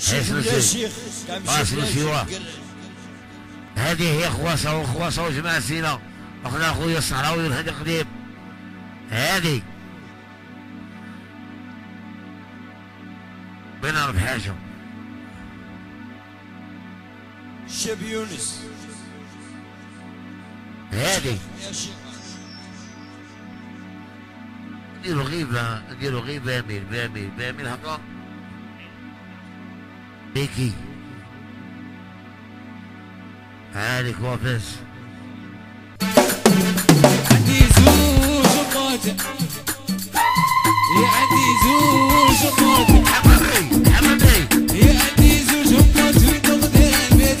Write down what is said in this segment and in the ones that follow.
شيخ اصل سوا. هذه هي خواسة والخواسة وجماعة سينا اخنا خويا الصحراوي والهادي قديم. هذه بينا بحاجة. الشاب يونس هادي نديرو غيبة نديرو غير بامير بامير بامير هكا. بيكي هادي كوافيس عندي زوج وقاتل يا عندي زوج وقاتل حمامي حمامي يا عندي زوج وقاتل تغدى البيت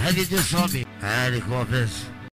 هذه دي صوبي هذه كوافيس